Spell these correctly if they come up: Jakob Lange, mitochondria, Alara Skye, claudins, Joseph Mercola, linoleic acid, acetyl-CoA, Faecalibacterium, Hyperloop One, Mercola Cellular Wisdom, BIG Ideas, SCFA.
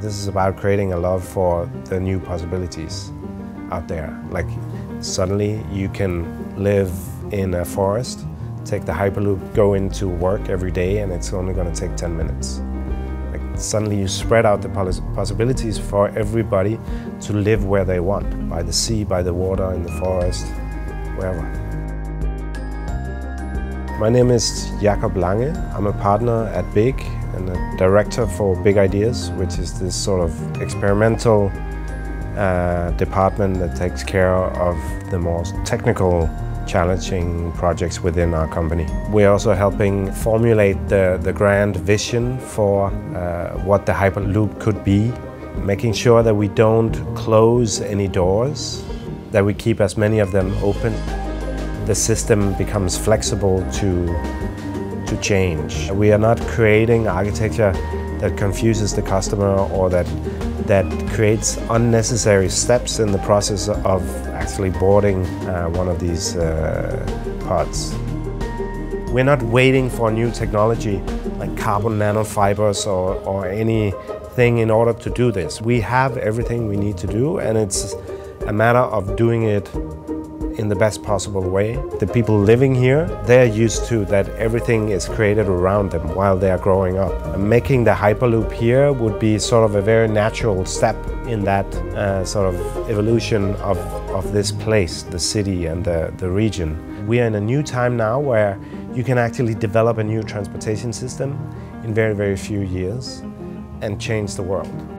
This is about creating a love for the new possibilities out there. Like, suddenly you can live in a forest, take the Hyperloop, go into work every day, and it's only going to take 10 minutes. Like, suddenly you spread out the possibilities for everybody to live where they want, by the sea, by the water, in the forest, wherever. My name is Jakob Lange. I'm a partner at BIG and a director for BIG Ideas, which is this sort of experimental department that takes care of the more technical, challenging projects within our company. We're also helping formulate the grand vision for what the Hyperloop could be, making sure that we don't close any doors, that we keep as many of them open. The system becomes flexible to change. We are not creating architecture that confuses the customer or that creates unnecessary steps in the process of actually boarding one of these pods. We're not waiting for new technology like carbon nanofibers or anything in order to do this. We have everything we need to do, and it's a matter of doing it in the best possible way. The people living here, they're used to that everything is created around them while they are growing up. Making the Hyperloop here would be sort of a very natural step in that sort of evolution of this place, the city and the region. We are in a new time now where you can actually develop a new transportation system in very, very few years and change the world.